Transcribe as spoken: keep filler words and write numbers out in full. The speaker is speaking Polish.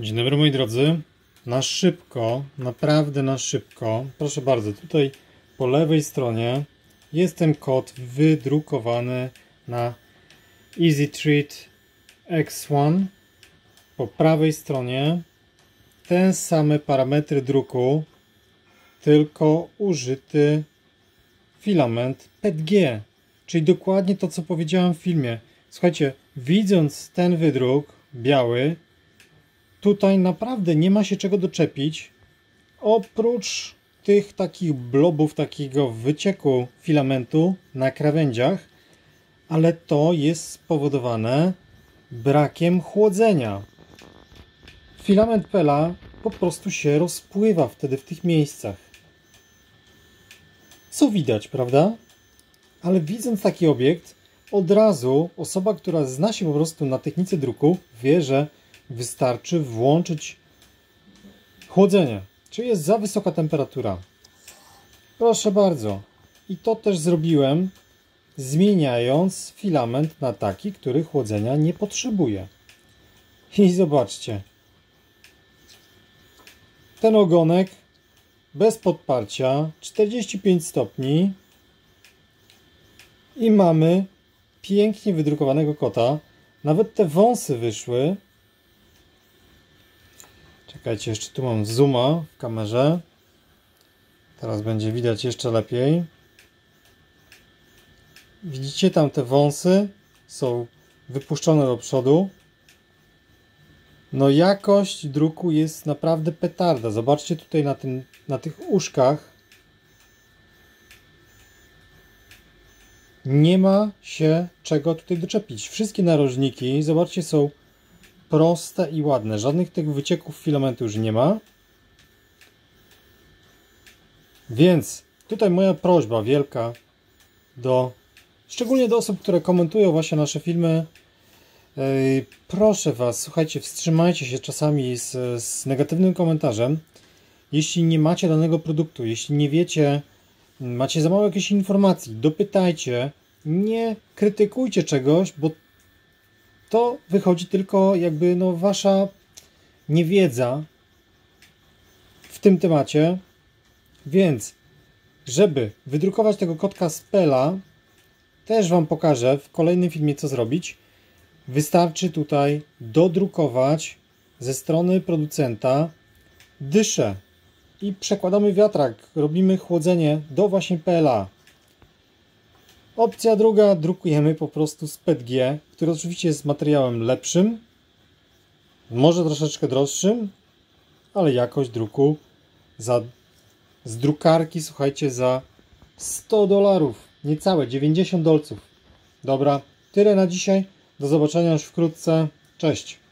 Dzień dobry moi drodzy, na szybko, naprawdę na szybko, proszę bardzo, tutaj po lewej stronie jest ten kod wydrukowany na Easythreed X jeden, po prawej stronie te same parametry druku, tylko użyty filament P E T G, czyli dokładnie to, co powiedziałem w filmie. Słuchajcie, widząc ten wydruk biały, tutaj naprawdę nie ma się czego doczepić, oprócz tych takich blobów, takiego wycieku filamentu na krawędziach, ale to jest spowodowane brakiem chłodzenia. Filament P L A po prostu się rozpływa wtedy w tych miejscach. Co widać, prawda? Ale widząc taki obiekt, od razu osoba, która zna się po prostu na technice druku, wie, że wystarczy włączyć chłodzenie, czyli jest za wysoka temperatura. Proszę bardzo. I to też zrobiłem, zmieniając filament na taki, który chłodzenia nie potrzebuje. I zobaczcie. Ten ogonek bez podparcia, czterdzieści pięć stopni i mamy pięknie wydrukowanego kota. Nawet te wąsy wyszły. Czekajcie, jeszcze tu mam zooma w kamerze. Teraz będzie widać jeszcze lepiej. Widzicie, tam te wąsy są wypuszczone do przodu. No jakość druku jest naprawdę petarda. Zobaczcie tutaj na tym, na tych uszkach. Nie ma się czego tutaj doczepić. Wszystkie narożniki, zobaczcie, są proste i ładne. Żadnych tych wycieków filamentu już nie ma. Więc tutaj moja prośba wielka do, szczególnie do osób, które komentują właśnie nasze filmy. Yy, proszę Was, słuchajcie, wstrzymajcie się czasami z, z negatywnym komentarzem. Jeśli nie macie danego produktu, jeśli nie wiecie, macie za mało jakiejś informacji, dopytajcie. Nie krytykujcie czegoś, bo to wychodzi tylko jakby no wasza niewiedza w tym temacie. Więc żeby wydrukować tego kotka z P L A, też Wam pokażę w kolejnym filmie, co zrobić. Wystarczy tutaj dodrukować ze strony producenta dyszę i przekładamy wiatrak, robimy chłodzenie do właśnie P L A. Opcja druga, drukujemy po prostu z P E T G, który oczywiście jest materiałem lepszym, może troszeczkę droższym, ale jakość druku za, z drukarki, słuchajcie, za sto dolarów, niecałe dziewięćdziesiąt dolców. Dobra, tyle na dzisiaj, do zobaczenia już wkrótce, cześć!